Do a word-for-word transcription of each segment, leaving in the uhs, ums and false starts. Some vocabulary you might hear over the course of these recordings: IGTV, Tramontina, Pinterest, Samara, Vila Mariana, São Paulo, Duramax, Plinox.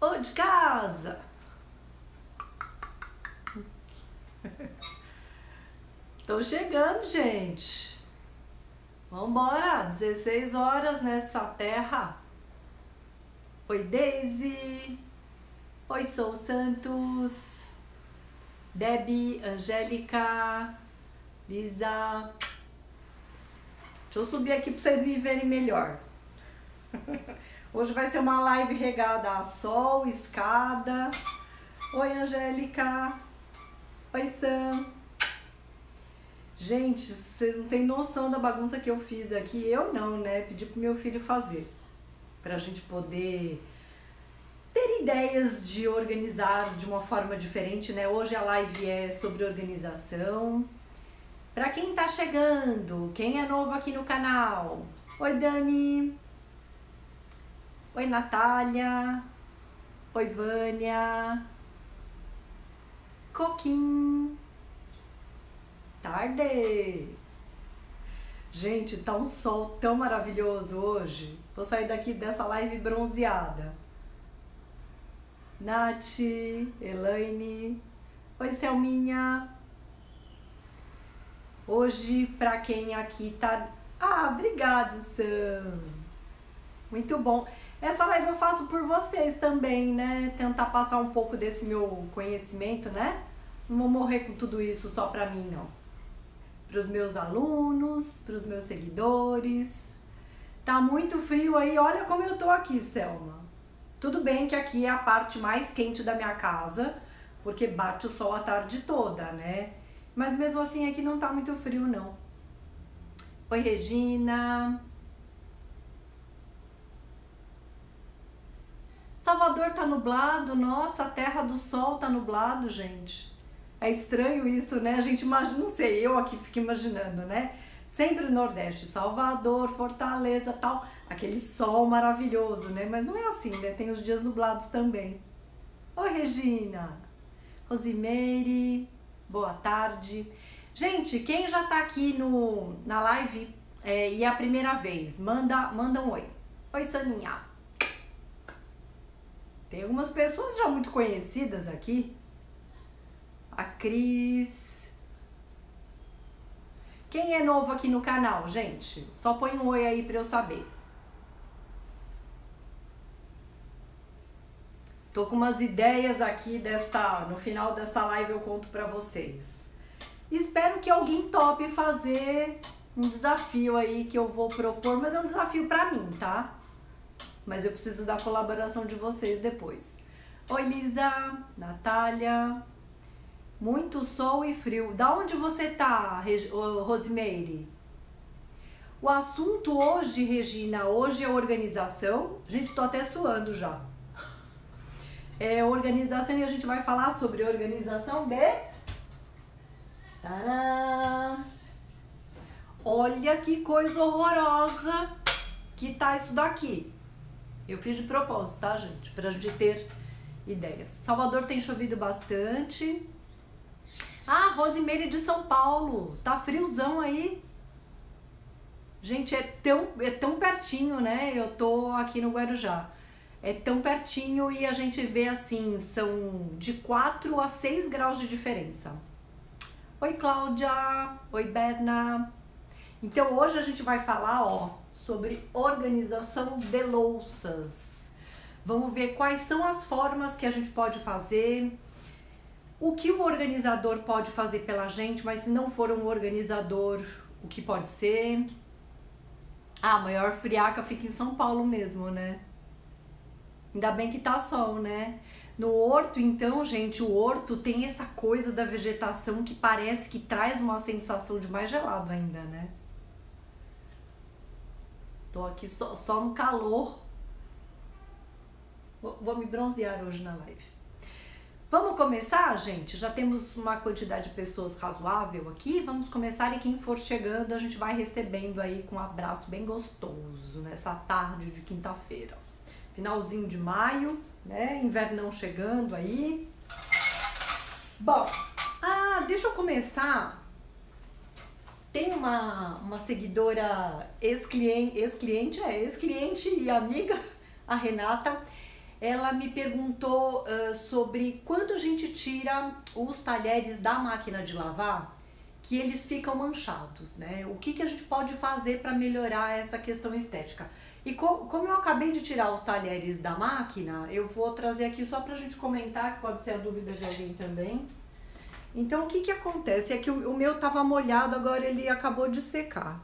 ou de casa. Tô chegando, gente. Vambora, dezesseis horas nessa terra. Oi, Daisy. Oi, Sou Santos. Debbie, Angélica, Lisa. Deixa eu subir aqui para vocês me verem melhor. Hoje vai ser uma live regada a sol, escada. Oi, Angélica. Oi, Sam. Gente, vocês não têm noção da bagunça que eu fiz aqui. Eu não, né? Pedi pro meu filho fazer. Pra gente poder ter ideias de organizar de uma forma diferente, né? Hoje a live é sobre organização. Pra quem tá chegando, quem é novo aqui no canal. Oi, Dani. Oi, Natália. Oi, Vânia. Coquim. Tarde. Gente, tá um sol tão maravilhoso hoje. Vou sair daqui dessa live bronzeada. Nath, Elaine. Oi, Selminha. Hoje, pra quem aqui tá... Ah, obrigado, Sam. Muito bom. Essa live eu faço por vocês também, né? Tentar passar um pouco desse meu conhecimento, né? Não vou morrer com tudo isso só pra mim, não. Para os meus alunos, para os meus seguidores. Tá muito frio aí, olha como eu tô aqui, Selma. Tudo bem que aqui é a parte mais quente da minha casa, porque bate o sol a tarde toda, né? Mas mesmo assim aqui não tá muito frio, não. Oi, Regina. Salvador tá nublado, nossa, a terra do sol tá nublado, gente. É estranho isso, né? A gente imagina, não sei, eu aqui fico imaginando, né? Sempre o Nordeste, Salvador, Fortaleza, tal, aquele sol maravilhoso, né? Mas não é assim, né? Tem os dias nublados também. Oi, Regina. Rosimeire, boa tarde. Gente, quem já tá aqui no, na live é, e é a primeira vez, manda, manda um oi. Oi, Soninha. Tem algumas pessoas já muito conhecidas aqui. A Cris. Quem é novo aqui no canal, gente? Só põe um oi aí pra eu saber. Tô com umas ideias aqui desta... No final desta live eu conto pra vocês. Espero que alguém tope fazer um desafio aí que eu vou propor. Mas é um desafio pra mim, tá? Mas eu preciso da colaboração de vocês depois. Oi, Lisa. Natália. Muito sol e frio. Da onde você tá, Rosimeire? O assunto hoje, Regina, hoje é organização. Gente, tô até suando já. É organização e a gente vai falar sobre organização de... Tadã! Olha que coisa horrorosa que tá isso daqui. Eu fiz de propósito, tá, gente? Pra gente ter ideias. Salvador tem chovido bastante. Ah, Rosimeire de São Paulo, tá friozão aí. Gente, é tão, é tão pertinho, né? Eu tô aqui no Guarujá. É tão pertinho e a gente vê assim, são de quatro a seis graus de diferença. Oi, Cláudia. Oi, Berna. Então, hoje a gente vai falar, ó, sobre organização de louças. Vamos ver quais são as formas que a gente pode fazer... O que o organizador pode fazer pela gente, mas se não for um organizador, o que pode ser? Ah, a maior friaca fica em São Paulo mesmo, né? Ainda bem que tá sol, né? No horto, então, gente, o horto tem essa coisa da vegetação que parece que traz uma sensação de mais gelado ainda, né? Tô aqui só, só no calor. Vou, vou me bronzear hoje na live. Vamos começar, gente? Já temos uma quantidade de pessoas razoável aqui. Vamos começar e quem for chegando, a gente vai recebendo aí com um abraço bem gostoso nessa tarde de quinta-feira. Finalzinho de maio, né? Invernão chegando aí. Bom, ah, deixa eu começar. Tem uma, uma seguidora ex-cliente, ex-cliente, é, ex-cliente e amiga, a Renata. ela me perguntou uh, sobre quando a gente tira os talheres da máquina de lavar, que eles ficam manchados, né? O que, que a gente pode fazer para melhorar essa questão estética? E co como eu acabei de tirar os talheres da máquina, eu vou trazer aqui só para a gente comentar, que pode ser a dúvida de alguém também. Então, o que que acontece? É que o, o meu estava molhado, agora ele acabou de secar.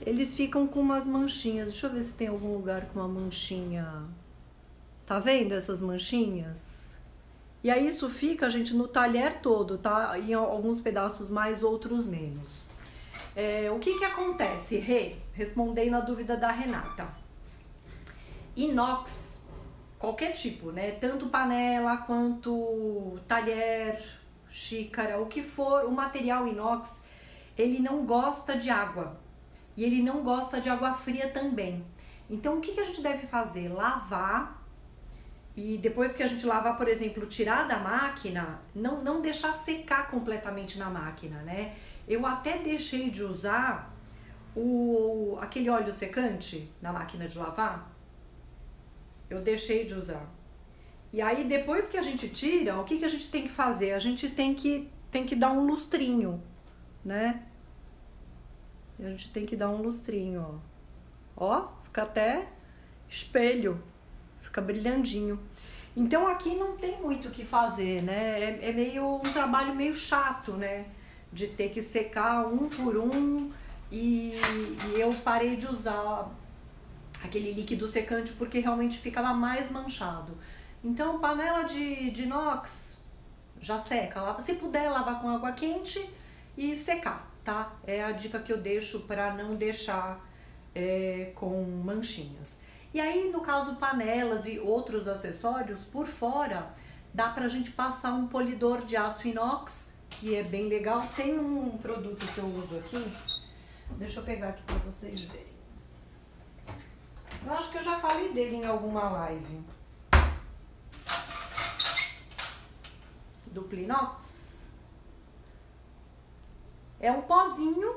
Eles ficam com umas manchinhas. Deixa eu ver se tem algum lugar com uma manchinha. Tá vendo essas manchinhas? E aí isso fica, gente, no talher todo, tá? Em alguns pedaços mais, outros menos. É, o que que acontece, Rê? Respondendo a dúvida da Renata. Inox, qualquer tipo, né? Tanto panela quanto talher, xícara, o que for, o material inox, ele não gosta de água. E ele não gosta de água fria também. Então, o que que a gente deve fazer? Lavar. E depois que a gente lavar, por exemplo, tirar da máquina, não, não deixar secar completamente na máquina, né? Eu até deixei de usar o, aquele óleo secante na máquina de lavar. Eu deixei de usar. E aí, depois que a gente tira, o que que a gente tem que fazer? A gente tem que, tem que dar um lustrinho, né? A gente tem que dar um lustrinho, ó. Ó, fica até espelho, fica brilhandinho. Então aqui não tem muito o que fazer, né? É, é meio um trabalho meio chato, né? De ter que secar um por um. E, e eu parei de usar aquele líquido secante porque realmente ficava mais manchado. Então panela de, de inox já seca. Lava. Se puder lavar com água quente e secar. Tá? É a dica que eu deixo para não deixar é, com manchinhas. E aí, no caso, panelas e outros acessórios, por fora, dá pra gente passar um polidor de aço inox, que é bem legal. Tem um produto que eu uso aqui, deixa eu pegar aqui pra vocês verem. Eu acho que eu já falei dele em alguma live. Do Plinox. É um pozinho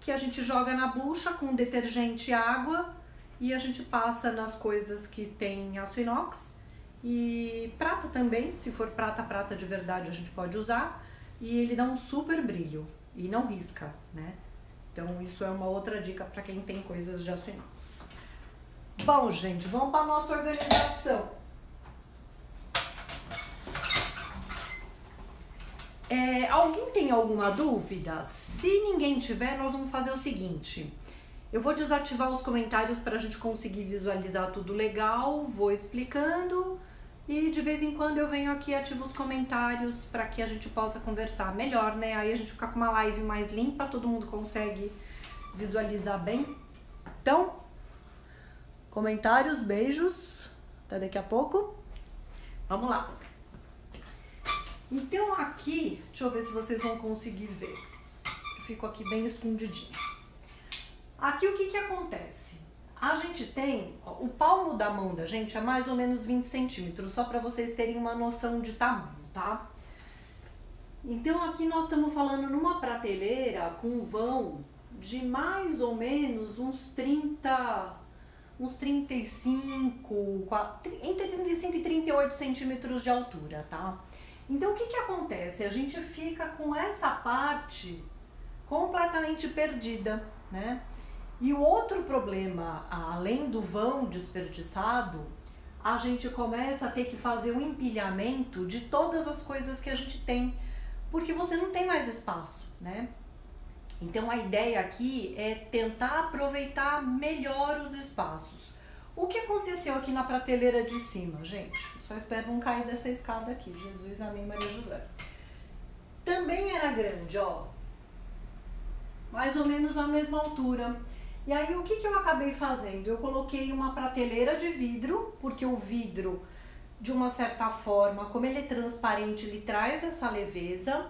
que a gente joga na bucha com detergente e água e a gente passa nas coisas que tem aço inox e prata também, se for prata, prata de verdade a gente pode usar, e ele dá um super brilho e não risca, né? Então isso é uma outra dica para quem tem coisas de aço inox. Bom, gente, vamos para nossa organização. É, alguém tem alguma dúvida? Se ninguém tiver, nós vamos fazer o seguinte. Eu vou desativar os comentários para a gente conseguir visualizar tudo legal, vou explicando e de vez em quando eu venho aqui e ativo os comentários para que a gente possa conversar melhor, né? Aí a gente fica com uma live mais limpa, todo mundo consegue visualizar bem. Então, comentários, beijos, até daqui a pouco. Vamos lá! Então aqui, deixa eu ver se vocês vão conseguir ver, eu fico aqui bem escondidinho. Aqui o que que acontece? A gente tem, ó, o palmo da mão da gente é mais ou menos vinte centímetros, só para vocês terem uma noção de tamanho, tá? Então aqui nós estamos falando numa prateleira com um vão de mais ou menos uns trinta, uns trinta e cinco, quarenta, entre trinta e cinco e trinta e oito centímetros de altura, tá? Então, o que que acontece? A gente fica com essa parte completamente perdida, né? E o outro problema, além do vão desperdiçado, a gente começa a ter que fazer um empilhamento de todas as coisas que a gente tem, porque você não tem mais espaço, né? Então, a ideia aqui é tentar aproveitar melhor os espaços. O que aconteceu aqui na prateleira de cima, gente? Só espero não cair dessa escada aqui. Jesus, amém, Maria José. Também era grande, ó. Mais ou menos a mesma altura. E aí, o que que eu acabei fazendo? Eu coloquei uma prateleira de vidro, porque o vidro, de uma certa forma, como ele é transparente, ele traz essa leveza.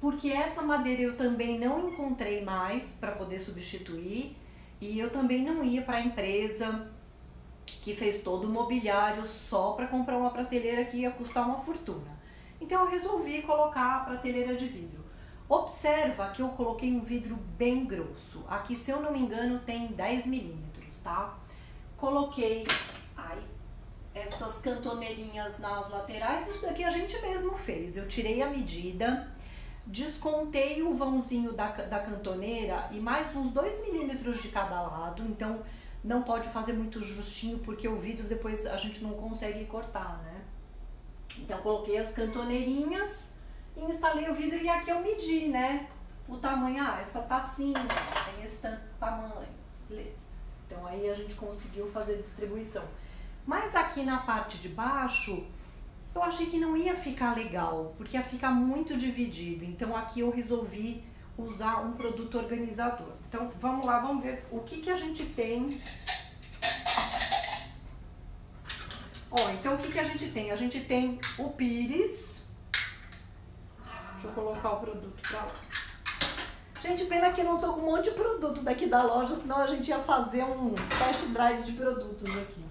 Porque essa madeira eu também não encontrei mais para poder substituir. E eu também não ia para a empresa que fez todo o mobiliário só para comprar uma prateleira que ia custar uma fortuna. Então eu resolvi colocar a prateleira de vidro. Observa que eu coloquei um vidro bem grosso. Aqui, se eu não me engano, tem dez milímetros, tá? Coloquei... Ai, essas cantoneirinhas nas laterais. Isso daqui a gente mesmo fez. Eu tirei a medida, descontei o vãozinho da, da cantoneira e mais uns dois milímetros de cada lado. Então não pode fazer muito justinho, porque o vidro depois a gente não consegue cortar, né? Então coloquei as cantoneirinhas, instalei o vidro e aqui eu medi, né? O tamanho, ah, essa tacinha tem esse tamanho, beleza. Então aí a gente conseguiu fazer a distribuição. Mas aqui na parte de baixo, eu achei que não ia ficar legal, porque ia ficar muito dividido. Então aqui eu resolvi usar um produto organizador. Então vamos lá, vamos ver o que que a gente tem. Ó, então o que que a gente tem? A gente tem o pires. Deixa eu colocar o produto pra lá. Gente, pena que eu não tô com um monte de produto daqui da loja, senão a gente ia fazer um test drive de produtos aqui.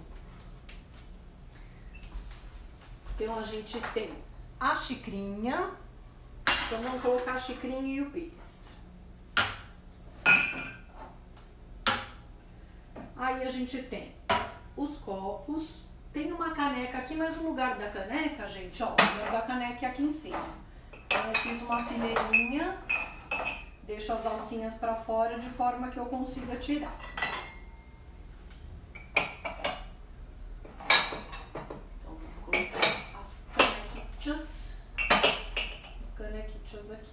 Então a gente tem a xicrinha, então vamos colocar a xicrinha e o pires. Aí a gente tem os copos, tem uma caneca aqui, mas o lugar da caneca, gente, ó, o lugar da caneca é aqui em cima. Então eu fiz uma fileirinha, deixo as alcinhas pra fora de forma que eu consiga tirar. Aqui.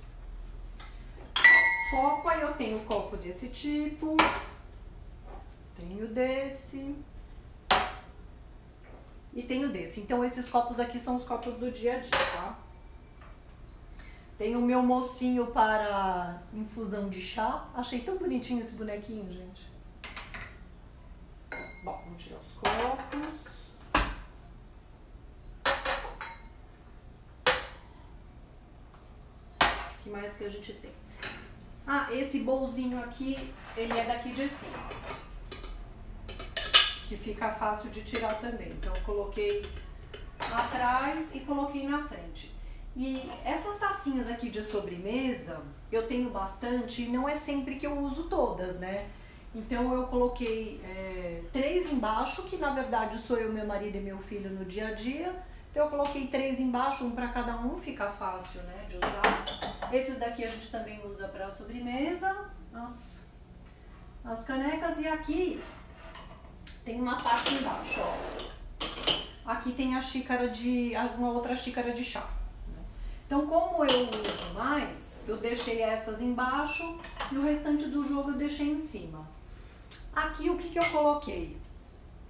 Copo, aí eu tenho copo desse tipo, tenho desse e tenho desse. Então esses copos aqui são os copos do dia a dia, tá? Tem o meu mocinho para infusão de chá. Achei tão bonitinho esse bonequinho, gente. Bom, vamos tirar os copos. Mais que a gente tem. Ah, esse bolzinho aqui, ele é daqui de cima, que fica fácil de tirar também. Então eu coloquei atrás e coloquei na frente. E essas tacinhas aqui de sobremesa, eu tenho bastante e não é sempre que eu uso todas, né? Então eu coloquei é, três embaixo, que na verdade sou eu, meu marido e meu filho no dia a dia. Então eu coloquei três embaixo, um para cada um, fica fácil, né, de usar. Esses daqui a gente também usa para sobremesa, as, as canecas. E aqui tem uma parte embaixo, ó. Aqui tem a xícara de, uma outra xícara de chá. Então como eu uso mais, eu deixei essas embaixo e o restante do jogo eu deixei em cima. Aqui o que que eu coloquei?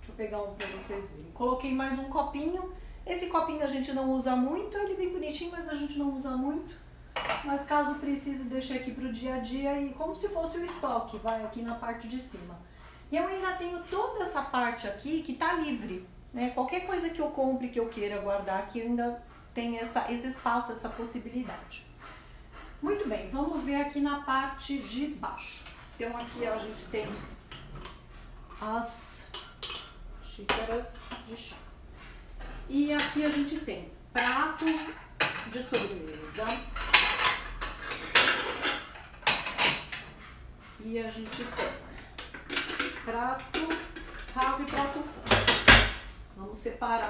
Deixa eu pegar um para vocês verem. Coloquei mais um copinho. Esse copinho a gente não usa muito, ele é bem bonitinho, mas a gente não usa muito. Mas caso precise, deixei aqui pro dia a dia e como se fosse o estoque, vai aqui na parte de cima. E eu ainda tenho toda essa parte aqui que tá livre, né? Qualquer coisa que eu compre, que eu queira guardar aqui, ainda tem essa, esse espaço, essa possibilidade. Muito bem, vamos ver aqui na parte de baixo. Então aqui a gente tem as xícaras de chá. E aqui a gente tem prato de sobremesa. E a gente tem prato ralo e prato fundo. Vamos separar.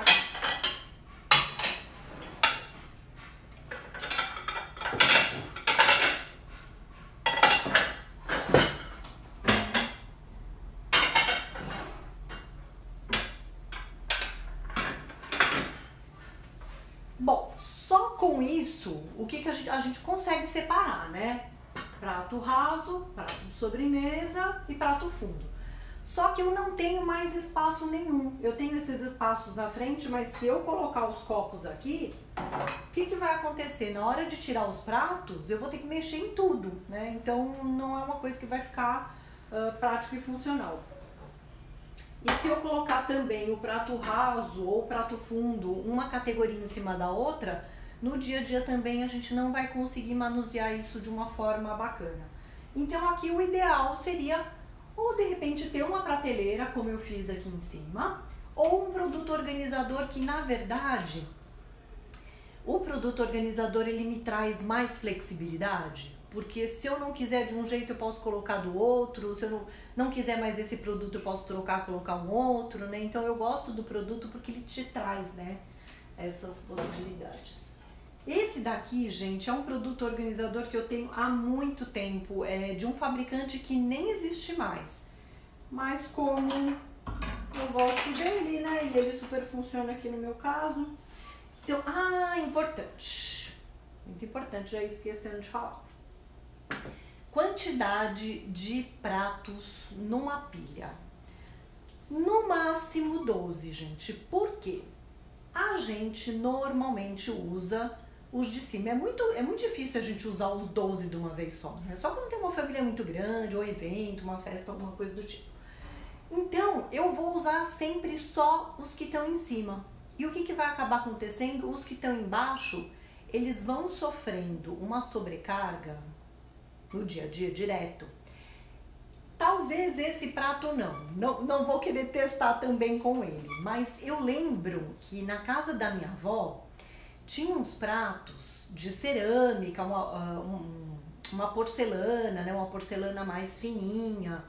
A gente consegue separar, né? Prato raso, prato de sobremesa e prato fundo. Só que eu não tenho mais espaço nenhum. Eu tenho esses espaços na frente, mas se eu colocar os copos aqui, o que que vai acontecer? Na hora de tirar os pratos, eu vou ter que mexer em tudo, né? Então não é uma coisa que vai ficar uh, prático e funcional. E se eu colocar também o prato raso ou o prato fundo, uma categoria em cima da outra, no dia a dia também a gente não vai conseguir manusear isso de uma forma bacana. Então aqui o ideal seria ou de repente ter uma prateleira, como eu fiz aqui em cima, ou um produto organizador, que na verdade, o produto organizador ele me traz mais flexibilidade. Porque se eu não quiser de um jeito, eu posso colocar do outro. Se eu não, não quiser mais esse produto, eu posso trocar, colocar um outro, né? Então eu gosto do produto porque ele te traz, né, essas possibilidades. Esse daqui, gente, é um produto organizador que eu tenho há muito tempo. É de um fabricante que nem existe mais. Mas como eu gosto dele, né? E ele super funciona aqui no meu caso. Então, ah, importante. Muito importante, já esquecendo de falar. Quantidade de pratos numa pilha, no máximo doze, gente, porque a gente normalmente usa os de cima. É muito, é muito difícil a gente usar os doze de uma vez só, né? Só quando tem uma família muito grande, ou evento, uma festa, alguma coisa do tipo. Então eu vou usar sempre só os que estão em cima. E o que, que vai acabar acontecendo? Os que estão embaixo, eles vão sofrendo uma sobrecarga no dia a dia direto. Talvez esse prato não. não, não vou querer testar também com ele, mas eu lembro que na casa da minha avó tinha uns pratos de cerâmica, uma, uma porcelana, né, uma porcelana mais fininha,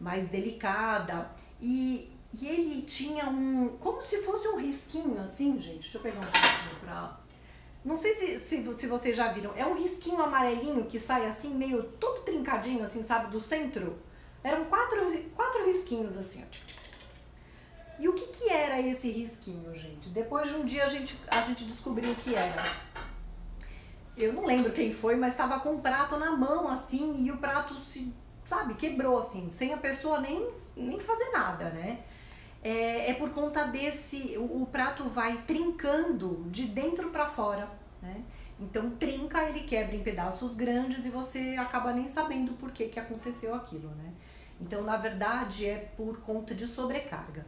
mais delicada, e, e ele tinha um, como se fosse um risquinho assim, gente, deixa eu pegar um risquinho pra... Não sei se, se, se vocês já viram, é um risquinho amarelinho que sai assim, meio todo trincadinho, assim, sabe, do centro. Eram quatro, quatro risquinhos assim, ó. E o que que era esse risquinho, gente? Depois de um dia a gente, a gente descobriu o que era. Eu não lembro quem foi, mas tava com o prato na mão, assim, e o prato se, sabe, quebrou, assim, sem a pessoa nem, nem fazer nada, né? É, é por conta desse, o, o prato vai trincando de dentro para fora, né? Então trinca, ele quebra em pedaços grandes e você acaba nem sabendo por que que aconteceu aquilo, né? Então, na verdade, é por conta de sobrecarga.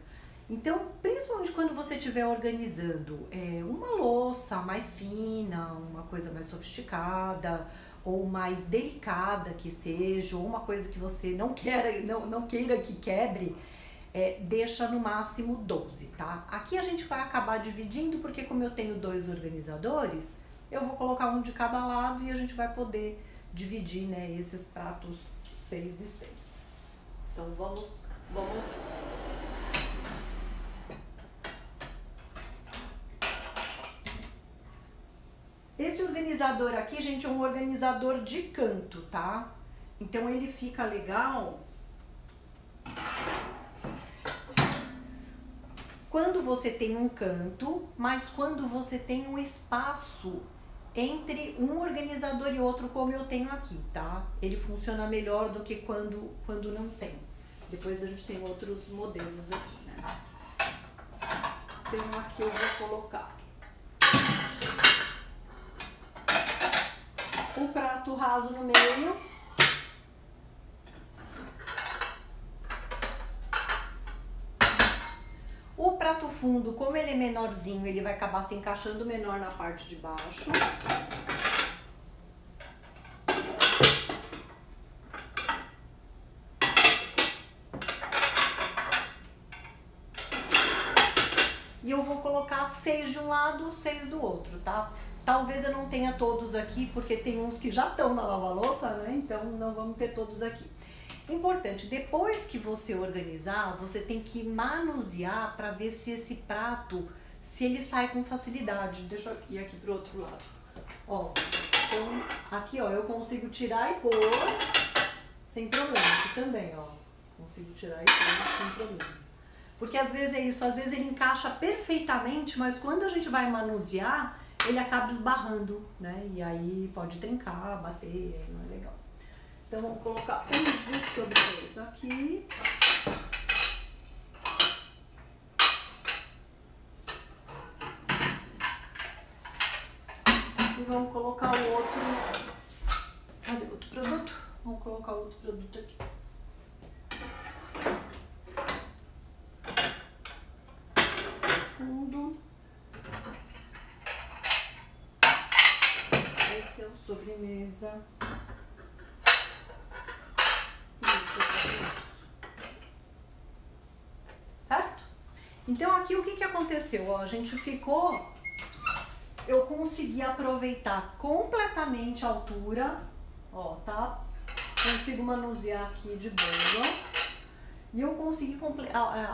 Então, principalmente quando você estiver organizando é, uma louça mais fina, uma coisa mais sofisticada ou mais delicada que seja, ou uma coisa que você não queira, não, não queira que quebre, É, deixa no máximo doze, tá? Aqui a gente vai acabar dividindo, porque como eu tenho dois organizadores, eu vou colocar um de cada lado e a gente vai poder dividir, né, esses pratos seis e seis. Então vamos, vamos... Esse organizador aqui, gente, é um organizador de canto, tá? Então ele fica legal... Quando você tem um canto, mas quando você tem um espaço entre um organizador e outro, como eu tenho aqui, tá? Ele funciona melhor do que quando, quando não tem. Depois a gente tem outros modelos aqui, né? Tem um aqui eu vou colocar. O prato raso no meio. O prato fundo, como ele é menorzinho, ele vai acabar se encaixando menor na parte de baixo. E eu vou colocar seis de um lado, seis do outro, tá? Talvez eu não tenha todos aqui, porque tem uns que já estão na lava-louça, né? Então não vamos ter todos aqui. Importante, depois que você organizar, você tem que manusear para ver se esse prato, se ele sai com facilidade. Deixa eu ir aqui pro outro lado. Ó, então, aqui ó, eu consigo tirar e pôr sem problema. Aqui também, ó, consigo tirar e pôr sem problema. Porque às vezes é isso, às vezes ele encaixa perfeitamente, mas quando a gente vai manusear, ele acaba esbarrando, né? E aí pode trincar, bater, não é legal. Então, vamos colocar um justo sobre dois aqui. E vamos colocar o outro... Cadê o outro produto? Vamos colocar o outro produto aqui. Esse fundo. Esse é o sobremesa. Então aqui o que que aconteceu? Ó, a gente ficou, eu consegui aproveitar completamente a altura Ó, tá? Consigo manusear aqui de boa. E eu consegui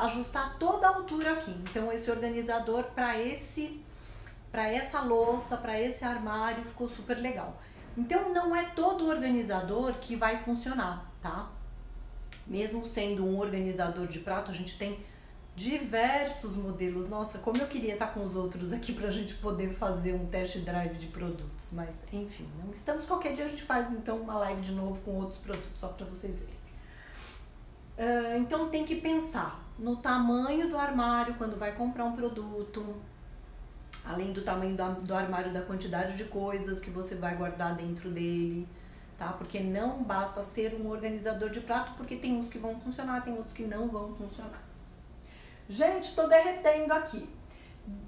ajustar toda a altura aqui. Então esse organizador para esse, para essa louça, para esse armário ficou super legal. Então não é todo organizador que vai funcionar, tá? Mesmo sendo um organizador de prato, a gente tem diversos modelos. Nossa, como eu queria estar com os outros aqui pra gente poder fazer um test drive de produtos. Mas, enfim, não estamos. Qualquer dia a gente faz, então, uma live de novo com outros produtos, só pra vocês verem. Uh, então, tem que pensar no tamanho do armário quando vai comprar um produto. Além do tamanho do armário, da quantidade de coisas que você vai guardar dentro dele. Tá? Porque não basta ser um organizador de prato, porque tem uns que vão funcionar, tem outros que não vão funcionar. Gente, tô derretendo aqui.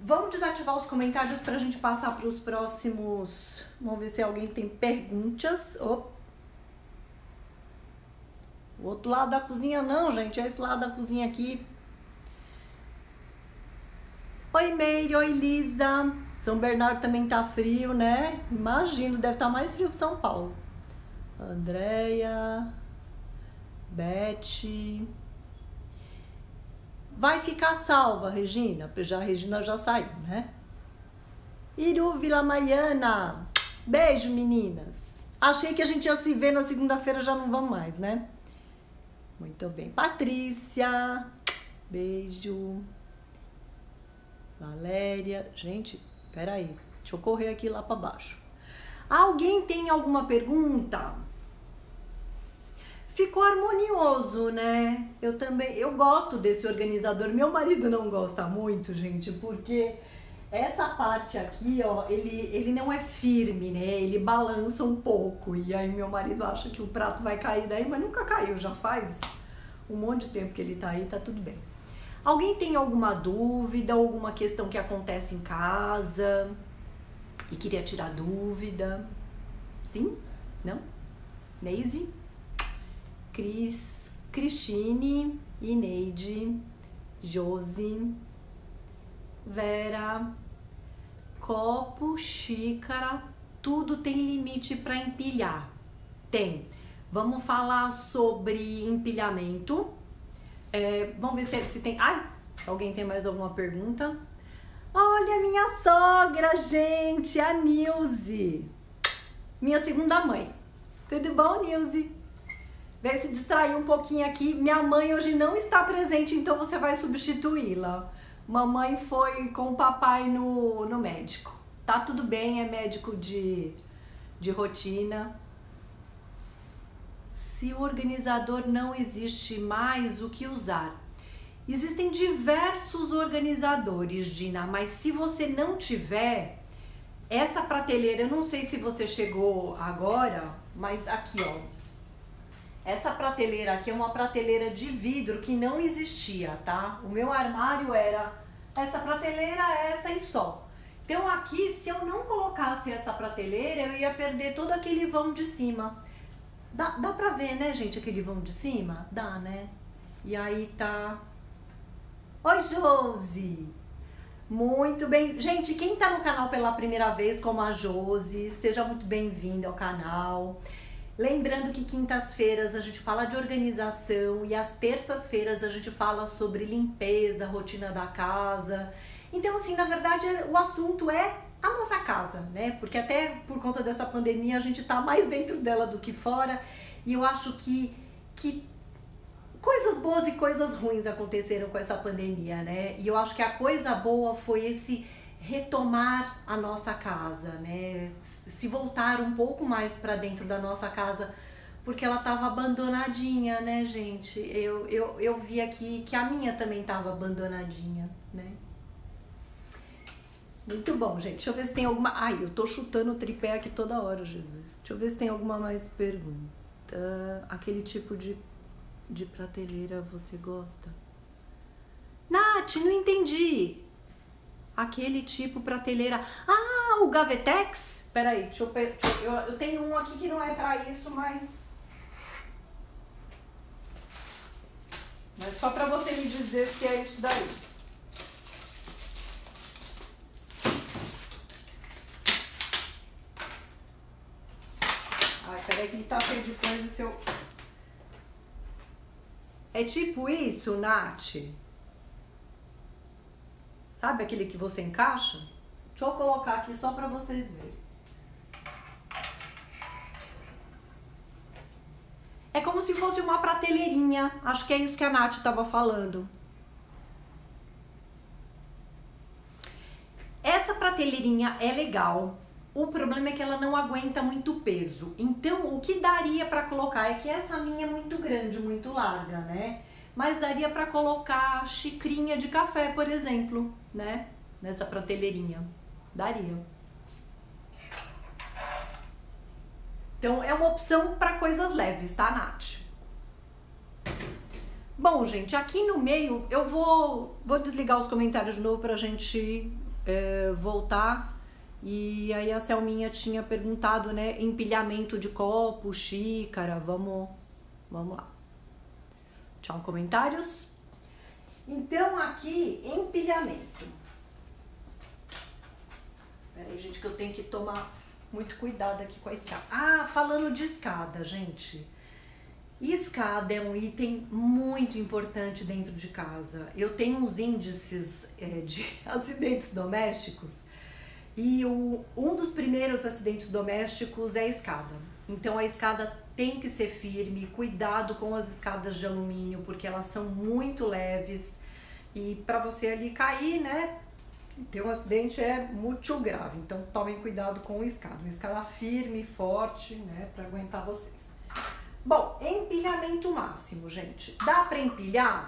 Vamos desativar os comentários pra gente passar pros próximos... Vamos ver se alguém tem perguntas. Oh. O outro lado da cozinha não, gente. É esse lado da cozinha aqui. Oi, Meire. Oi, Lisa. São Bernardo também tá frio, né? Imagino, deve estar mais frio que São Paulo. Andréia. Beth... Vai ficar salva, Regina. Já, a Regina já saiu, né? Iru, Vila Mariana. Beijo, meninas. Achei que a gente ia se ver na segunda-feira, já não vamos mais, né? Muito bem. Patrícia. Beijo. Valéria. Gente, peraí. Deixa eu correr aqui lá pra baixo. Alguém tem alguma pergunta? Ficou harmonioso, né? Eu também, eu gosto desse organizador. Meu marido não gosta muito, gente, porque essa parte aqui, ó, ele, ele não é firme, né? Ele balança um pouco. E aí meu marido acha que o prato vai cair daí, mas nunca caiu. Já faz um monte de tempo que ele tá aí, tá tudo bem. Alguém tem alguma dúvida, alguma questão que acontece em casa e queria tirar dúvida? Sim? Não? Neise? Cris, Cristine, Ineide, Josi, Vera, copo, xícara, tudo tem limite para empilhar. Tem. Vamos falar sobre empilhamento. É, vamos ver se, se tem... Ai, se alguém tem mais alguma pergunta. Olha minha sogra, gente, a Nilze. Minha segunda mãe. Tudo bom, Nilze? Vai se distrair um pouquinho aqui. Minha mãe hoje não está presente, então você vai substituí-la. Mamãe foi com o papai no, no médico. Tá tudo bem, é médico de, de rotina. Se o organizador não existe mais, o que usar? Existem diversos organizadores, Gina, mas se você não tiver... Essa prateleira, eu não sei se você chegou agora, mas aqui, ó. Essa prateleira aqui é uma prateleira de vidro que não existia, tá? O meu armário era essa prateleira, essa e só. Então aqui, se eu não colocasse essa prateleira, eu ia perder todo aquele vão de cima. Dá, dá pra ver, né, gente, aquele vão de cima? Dá, né? E aí tá... Oi, Josi! Muito bem. Gente, quem tá no canal pela primeira vez, como a Josi, seja muito bem-vinda ao canal. Lembrando que quintas-feiras a gente fala de organização e às terças-feiras a gente fala sobre limpeza, rotina da casa. Então, assim, na verdade, o assunto é a nossa casa, né? Porque até por conta dessa pandemia a gente tá mais dentro dela do que fora. E eu acho que, que coisas boas e coisas ruins aconteceram com essa pandemia, né? E eu acho que a coisa boa foi esse... retomar a nossa casa, né? Se voltar um pouco mais para dentro da nossa casa, porque ela tava abandonadinha, né, gente? Eu, eu, eu vi aqui que a minha também tava abandonadinha, né? Muito bom, gente. Deixa eu ver se tem alguma... Ai, eu tô chutando o tripé aqui toda hora, Jesus. Deixa eu ver se tem alguma mais pergunta. Aquele tipo de, de prateleira você gosta? Nath, não entendi! Aquele tipo prateleira... Ah, o Gavetex? Peraí, deixa eu, deixa eu... Eu tenho um aqui que não é pra isso, mas... Mas só pra você me dizer se é isso daí. Ai, peraí. Olha, aqui tá cheio de coisa, seu... É tipo isso, Nath? Sabe aquele que você encaixa? Deixa eu colocar aqui só pra vocês verem. É como se fosse uma prateleirinha. Acho que é isso que a Nath tava falando. Essa prateleirinha é legal. O problema é que ela não aguenta muito peso. Então, o que daria pra colocar? É que essa minha é muito grande, muito larga, né? Mas daria pra colocar xicrinha de café, por exemplo, né? Nessa prateleirinha. Daria. Então, é uma opção para coisas leves, tá, Nath? Bom, gente, aqui no meio eu vou, vou desligar os comentários de novo para a gente é, voltar. E aí a Selminha tinha perguntado, né, empilhamento de copo, xícara, vamos, vamos lá. Tchau, comentários. Então, aqui, empilhamento. Peraí, gente, que eu tenho que tomar... muito cuidado aqui com a escada. Ah, falando de escada, gente. Escada é um item muito importante dentro de casa. Eu tenho uns índices é, de acidentes domésticos e o, um dos primeiros acidentes domésticos é a escada. Então a escada tem que ser firme, cuidado com as escadas de alumínio, porque elas são muito leves e para você ali cair, né? Ter um acidente é muito grave, então tomem cuidado com o escada. Uma escada firme, forte, né, para aguentar vocês. Bom, empilhamento máximo, gente. Dá para empilhar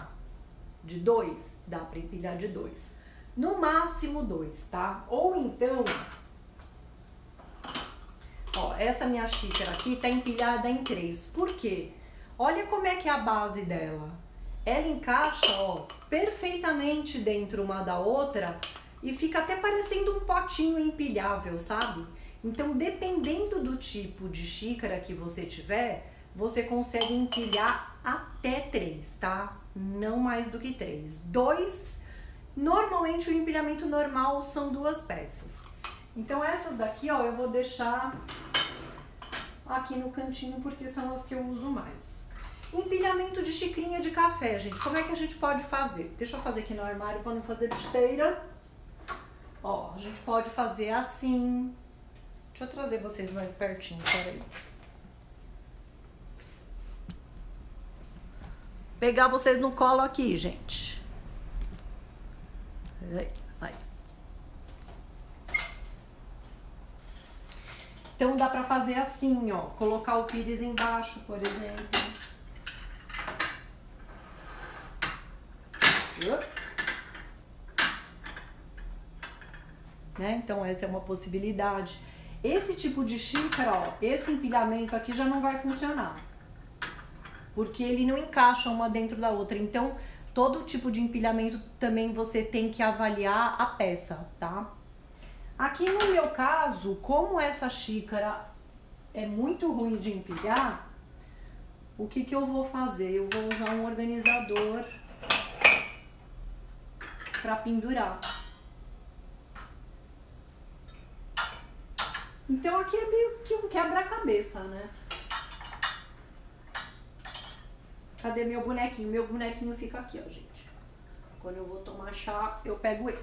de dois? Dá para empilhar de dois. No máximo dois, tá? Ou então, ó, essa minha xícara aqui tá empilhada em três. Por quê? Olha como é que é a base dela. Ela encaixa, ó, perfeitamente dentro uma da outra. E fica até parecendo um potinho empilhável, sabe? Então, dependendo do tipo de xícara que você tiver, você consegue empilhar até três, tá? Não mais do que três. Dois, normalmente o empilhamento normal são duas peças. Então, essas daqui, ó, eu vou deixar aqui no cantinho porque são as que eu uso mais. Empilhamento de xicrinha de café, gente. Como é que a gente pode fazer? Deixa eu fazer aqui no armário para não fazer besteira. Ó, a gente pode fazer assim. Deixa eu trazer vocês mais pertinho, peraí. Pegar vocês no colo aqui, gente. Aí, aí. Então dá pra fazer assim, ó. Colocar o pires embaixo, por exemplo. Opa. Né? Então essa é uma possibilidade. Esse tipo de xícara, ó, esse empilhamento aqui já não vai funcionar, porque ele não encaixa uma dentro da outra. Então todo tipo de empilhamento também você tem que avaliar a peça, tá? Aqui no meu caso, como essa xícara é muito ruim de empilhar, o que que eu vou fazer? Eu vou usar um organizador para pendurar. Então, aqui é meio que um quebra-cabeça, né? Cadê meu bonequinho? Meu bonequinho fica aqui, ó, gente. Quando eu vou tomar chá, eu pego ele.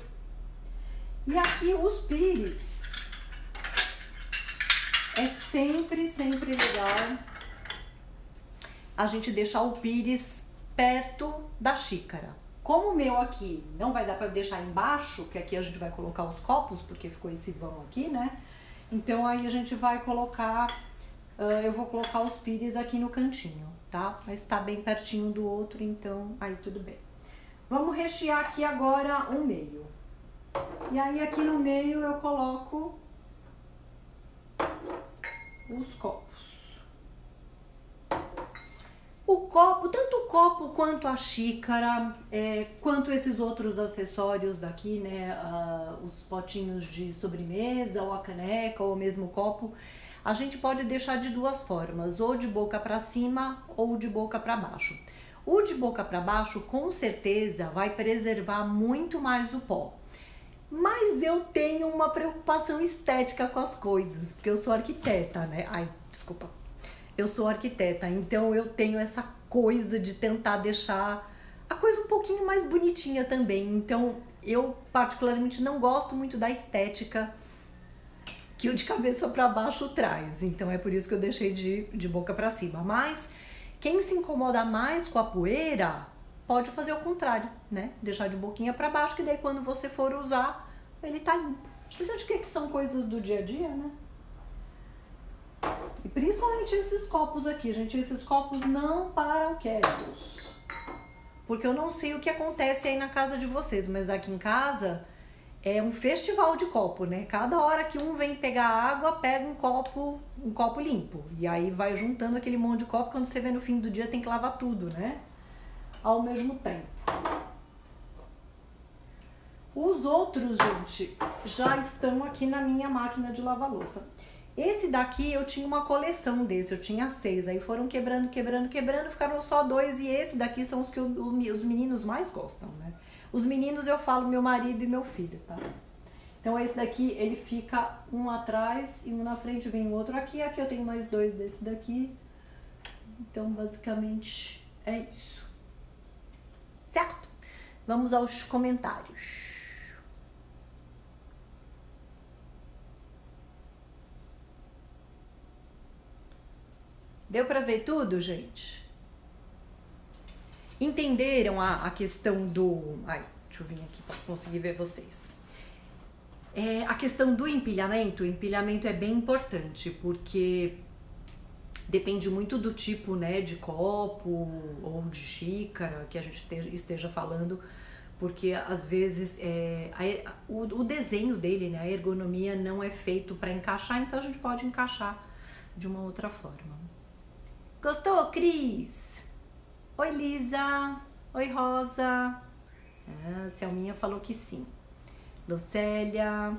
E aqui, os pires. É sempre, sempre legal a gente deixar o pires perto da xícara. Como o meu aqui não vai dar pra deixar embaixo, que aqui a gente vai colocar os copos, porque ficou esse vão aqui, né? Então aí a gente vai colocar, uh, eu vou colocar os pires aqui no cantinho, tá? Mas tá bem pertinho do outro, então aí tudo bem. Vamos rechear aqui agora um meio. E aí aqui no meio eu coloco os copos. O copo, tanto o copo quanto a xícara, é, quanto esses outros acessórios daqui, né, uh, os potinhos de sobremesa, ou a caneca, ou mesmo o copo, a gente pode deixar de duas formas, ou de boca para cima, ou de boca para baixo. O de boca para baixo, com certeza, vai preservar muito mais o pó. Mas eu tenho uma preocupação estética com as coisas, porque eu sou arquiteta, né? Ai, desculpa. eu sou arquiteta, então eu tenho essa coisa de tentar deixar a coisa um pouquinho mais bonitinha também. Então eu particularmente não gosto muito da estética que o de cabeça para baixo traz, então é por isso que eu deixei de, de boca para cima. Mas quem se incomoda mais com a poeira pode fazer o contrário, né? Deixar de boquinha para baixo, que daí quando você for usar, ele tá limpo. Mas acho que são coisas do dia a dia, né? E principalmente esses copos aqui, gente. Esses copos não param quietos. Porque eu não sei o que acontece aí na casa de vocês, mas aqui em casa é um festival de copo, né? Cada hora que um vem pegar água, pega um copo, um copo limpo. E aí vai juntando aquele monte de copo, quando você vê no fim do dia tem que lavar tudo, né? Ao mesmo tempo. Os outros, gente, já estão aqui na minha máquina de lavar louça. Esse daqui eu tinha uma coleção desse, eu tinha seis, aí foram quebrando, quebrando, quebrando, ficaram só dois, e esse daqui são os que eu, os meninos mais gostam, né? Os meninos eu falo meu marido e meu filho, tá? Então esse daqui ele fica um atrás e um na frente, vem o outro aqui, aqui eu tenho mais dois desse daqui. Então basicamente é isso. Certo? Vamos aos comentários. Deu pra ver tudo, gente? Entenderam a, a questão do... Ai, deixa eu vir aqui pra conseguir ver vocês. É, a questão do empilhamento. O empilhamento é bem importante, porque depende muito do tipo, né, de copo ou de xícara que a gente te, esteja falando, porque às vezes é, a, o, o desenho dele, né, a ergonomia não é feito pra encaixar, então a gente pode encaixar de uma outra forma. Gostou, Cris? Oi, Lisa. Oi, Rosa. Ah, Selminha falou que sim. Lucélia.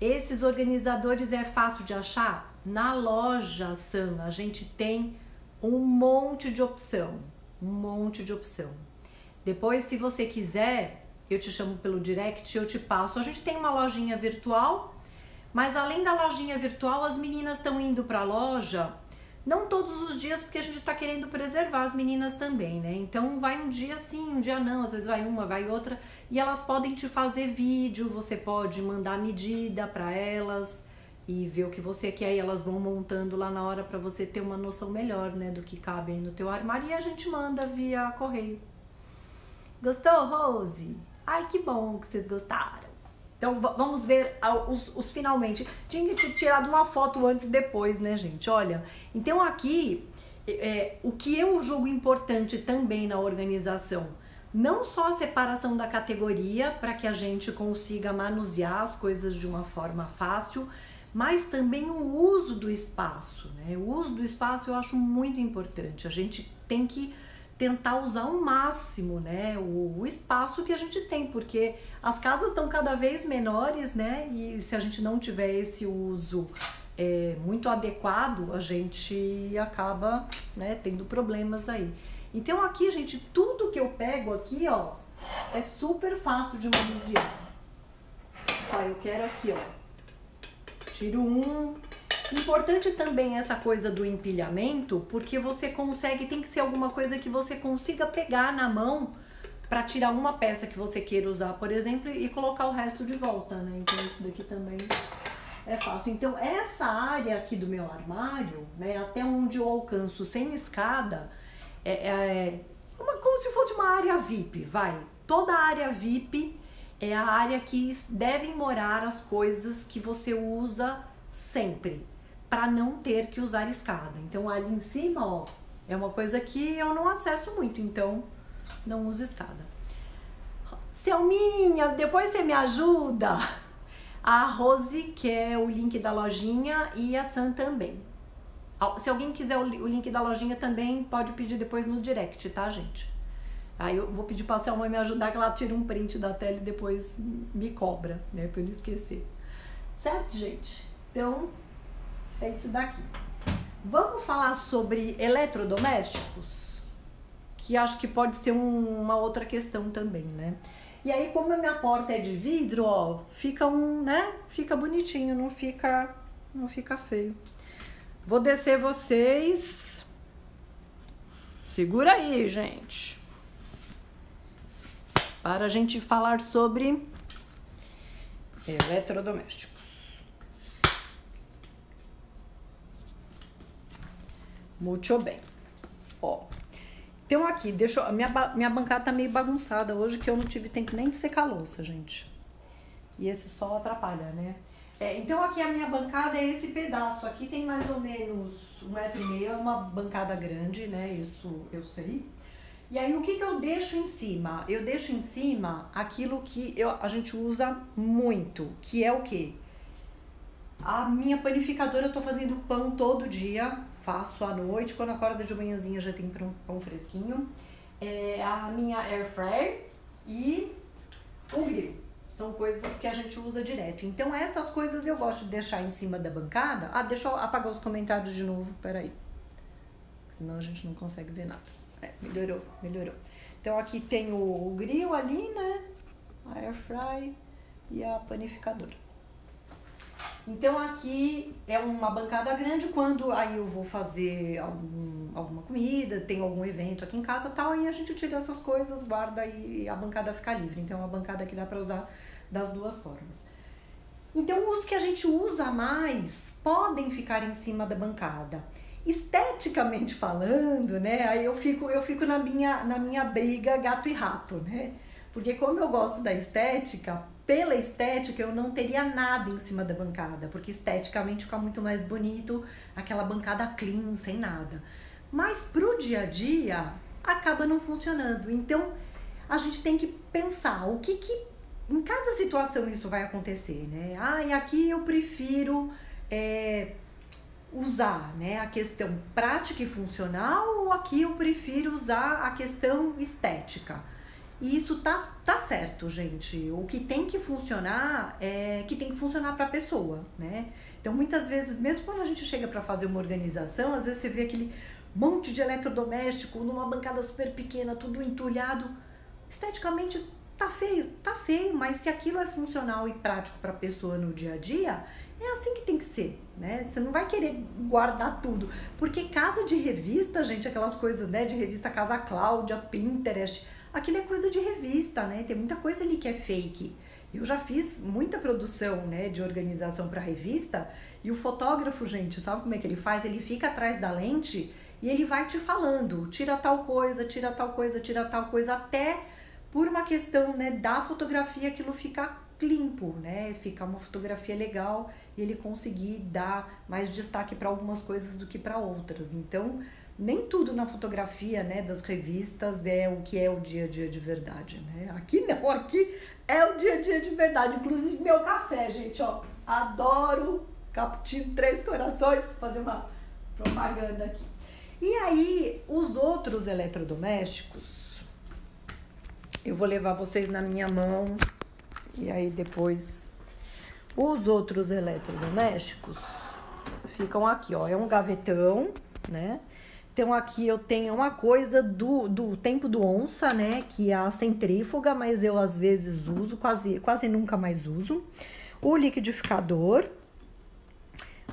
Esses organizadores é fácil de achar? Na loja, Sam, a gente tem um monte de opção. Um monte de opção. Depois, se você quiser, eu te chamo pelo direct e eu te passo. A gente tem uma lojinha virtual, mas além da lojinha virtual, as meninas estão indo para a loja... Não todos os dias, porque a gente tá querendo preservar as meninas também, né? Então vai um dia sim, um dia não, às vezes vai uma, vai outra. E elas podem te fazer vídeo, você pode mandar medida pra elas e ver o que você quer. E elas vão montando lá na hora pra você ter uma noção melhor, né? Do que cabe aí no teu armário. E a gente manda via correio. Gostou, Rose? Ai, que bom que vocês gostaram. Então vamos ver os, os finalmente. Tinha que ter tirado uma foto antes e depois, né, gente? Olha, então aqui, é, o que eu julgo importante também na organização, não só a separação da categoria, para que a gente consiga manusear as coisas de uma forma fácil, mas também o uso do espaço, né? O uso do espaço eu acho muito importante. A gente tem que tentar usar ao máximo, né, o, o espaço que a gente tem, porque as casas estão cada vez menores, né, e se a gente não tiver esse uso é, muito adequado, a gente acaba, né, tendo problemas aí. Então aqui, gente, tudo que eu pego aqui, ó, é super fácil de manusear. Tá, eu quero aqui, ó, tiro um... Importante também essa coisa do empilhamento, porque você consegue, tem que ser alguma coisa que você consiga pegar na mão para tirar uma peça que você queira usar, por exemplo, e colocar o resto de volta, né? Então isso daqui também é fácil. Então essa área aqui do meu armário, né, até onde eu alcanço sem escada, é, é uma, como se fosse uma área V I P, vai. Toda a área V I P é a área que devem morar as coisas que você usa sempre, para não ter que usar escada. Então ali em cima, ó, é uma coisa que eu não acesso muito, então não uso escada. Selminha, depois você me ajuda? A Rose quer o link da lojinha e a Sam também. Se alguém quiser o link da lojinha também, pode pedir depois no direct, tá, gente? Aí eu vou pedir pra Selma me ajudar, que ela tira um print da tela e depois me cobra, né, pra eu não esquecer. Certo, gente? Então, é isso daqui. Vamos falar sobre eletrodomésticos? Que acho que pode ser um, uma outra questão também, né? E aí, como a minha porta é de vidro, ó, fica um, né? Fica bonitinho, não fica, não fica feio. Vou descer vocês. Segura aí, gente. Para a gente falar sobre eletrodomésticos. Muito bem. Ó. Então aqui, deixa eu, minha, minha bancada tá meio bagunçada hoje, que eu não tive tempo nem de secar a louça, gente. E esse sol atrapalha, né? É, então aqui a minha bancada é esse pedaço, aqui tem mais ou menos um metro e meio, é uma bancada grande, né, isso eu sei. E aí o que que eu deixo em cima? Eu deixo em cima aquilo que eu, a gente usa muito, que é o quê? A minha panificadora, eu tô fazendo pão todo dia, faço à noite, quando acordo de manhãzinha já tem pão, pão fresquinho. É, a minha air fryer e o grill. São coisas que a gente usa direto. Então, essas coisas eu gosto de deixar em cima da bancada. Ah, deixa eu apagar os comentários de novo, peraí. Senão a gente não consegue ver nada. É, melhorou, melhorou. Então, aqui tem o, o grill ali, né? A air fry e a panificadora. Então, aqui é uma bancada grande. Quando aí eu vou fazer algum, alguma comida, tem algum evento aqui em casa e tal, aí a gente tira essas coisas, guarda e a bancada fica livre. Então, é uma bancada que dá pra usar das duas formas. Então, os que a gente usa mais podem ficar em cima da bancada. Esteticamente falando, né, aí eu fico, eu fico na minha, na minha briga gato e rato, né? Porque como eu gosto da estética, pela estética eu não teria nada em cima da bancada, porque esteticamente fica muito mais bonito aquela bancada clean, sem nada. Mas pro dia a dia, acaba não funcionando. Então, a gente tem que pensar o que que... Em cada situação isso vai acontecer, né? Ah, e aqui eu prefiro é, usar, né, a questão prática e funcional, ou aqui eu prefiro usar a questão estética. E isso tá, tá certo, gente. O que tem que funcionar é que tem que funcionar para a pessoa, né? Então, muitas vezes, mesmo quando a gente chega para fazer uma organização, às vezes você vê aquele monte de eletrodoméstico numa bancada super pequena, tudo entulhado. Esteticamente tá feio, tá feio, mas se aquilo é funcional e prático para a pessoa no dia a dia, é assim que tem que ser, né? Você não vai querer guardar tudo, porque casa de revista, gente, aquelas coisas, né, de revista Casa Cláudia, Pinterest, aquilo é coisa de revista, né? Tem muita coisa ali que é fake. Eu já fiz muita produção, né, de organização para revista, e o fotógrafo, gente, sabe como é que ele faz? Ele fica atrás da lente e ele vai te falando, tira tal coisa, tira tal coisa, tira tal coisa, até por uma questão, né, da fotografia, aquilo fica limpo, né? Fica uma fotografia legal e ele conseguir dar mais destaque para algumas coisas do que para outras. Então, nem tudo na fotografia, né, das revistas é o que é o dia a dia de verdade, né? Aqui não, aqui é o dia a dia de verdade. Inclusive meu café, gente, ó. Adoro cappuccino, três corações, fazer uma propaganda aqui. E aí, os outros eletrodomésticos, eu vou levar vocês na minha mão e aí depois os outros eletrodomésticos ficam aqui, ó. É um gavetão, né? Então, aqui eu tenho uma coisa do, do tempo do onça, né? Que é a centrífuga, mas eu às vezes uso, quase, quase nunca mais uso. O liquidificador,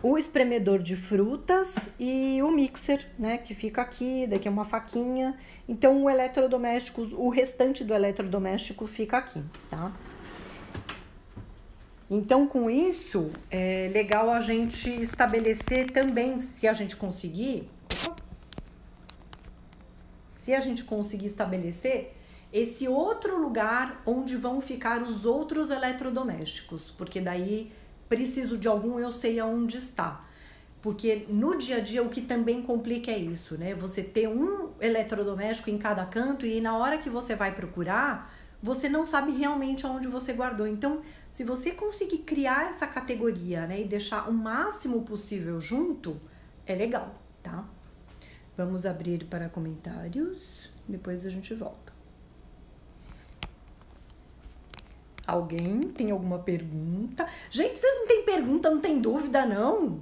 o espremedor de frutas e o mixer, né? Que fica aqui, daqui é uma faquinha. Então, o eletrodoméstico, o restante do eletrodoméstico fica aqui, tá? Então, com isso, é legal a gente estabelecer também, se a gente conseguir... Se a gente conseguir estabelecer esse outro lugar onde vão ficar os outros eletrodomésticos, porque daí preciso de algum, eu sei aonde está. Porque no dia a dia o que também complica é isso, né? Você ter um eletrodoméstico em cada canto e na hora que você vai procurar, você não sabe realmente aonde você guardou. Então, se você conseguir criar essa categoria, né, e deixar o máximo possível junto, é legal, tá? Vamos abrir para comentários, depois a gente volta. Alguém tem alguma pergunta? Gente, vocês não têm pergunta, não tem dúvida, não?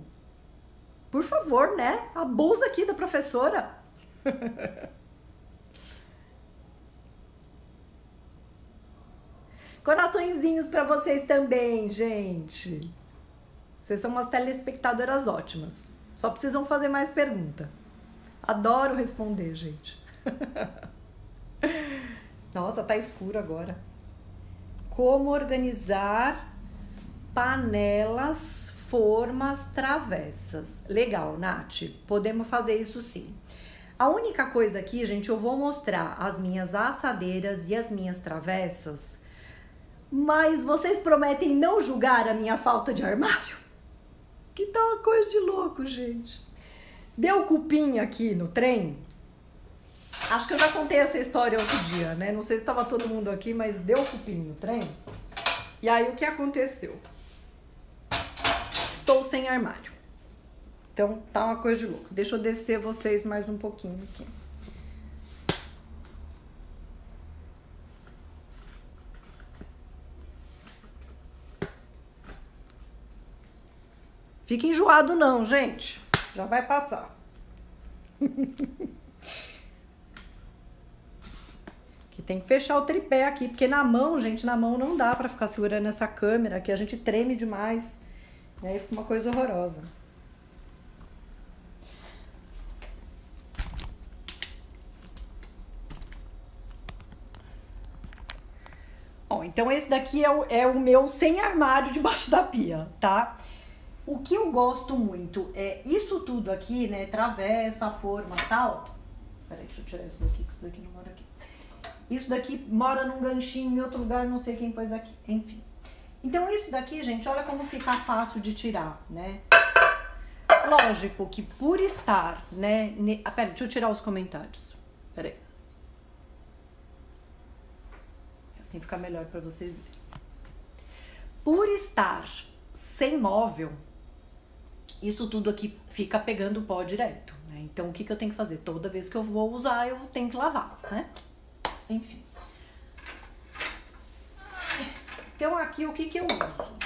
Por favor, né? Abusa aqui da professora. Coraçõezinhos para vocês também, gente. Vocês são umas telespectadoras ótimas. Só precisam fazer mais pergunta. Adoro responder, gente. Nossa, tá escuro agora. Como organizar panelas, formas, travessas. Legal, Nath. Podemos fazer isso sim. A única coisa aqui, gente, eu vou mostrar as minhas assadeiras e as minhas travessas. Mas vocês prometem não julgar a minha falta de armário? Que tá uma coisa de louco, gente. Deu cupim aqui no trem. Acho que eu já contei essa história outro dia, né? Não sei se estava todo mundo aqui, mas deu cupim no trem. E aí o que aconteceu? Estou sem armário. Então tá uma coisa de louco. Deixa eu descer vocês mais um pouquinho aqui. Fica enjoado não, gente. Já vai passar. Que tem que fechar o tripé aqui, porque na mão, gente, na mão não dá pra ficar segurando essa câmera, que a gente treme demais. E aí fica uma coisa horrorosa. Bom, então esse daqui é o, é o meu sem armário debaixo da pia, tá? O que eu gosto muito é isso tudo aqui, né? Travessa, forma e tal. Peraí, deixa eu tirar isso daqui, que isso daqui não mora aqui. Isso daqui mora num ganchinho em outro lugar, não sei quem pôs aqui. Enfim. Então isso daqui, gente, olha como fica fácil de tirar, né? Lógico que por estar, né? Ne... Ah, peraí, deixa eu tirar os comentários. Peraí. Assim fica melhor pra vocês verem. Por estar sem móvel, isso tudo aqui fica pegando pó direto, né? Então o que, que eu tenho que fazer? Toda vez que eu vou usar, eu tenho que lavar, né? Enfim. Então aqui o que, que eu uso?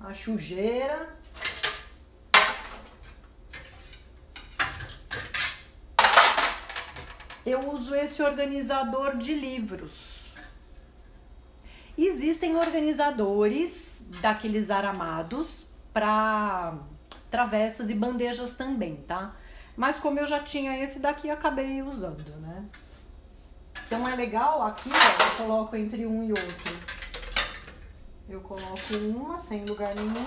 A sujeira. Eu uso esse organizador de livros. Existem organizadores daqueles aramados para travessas e bandejas também, tá? Mas como eu já tinha esse daqui, acabei usando, né? Então é legal, aqui ó, eu coloco entre um e outro. Eu coloco uma sem lugar nenhum.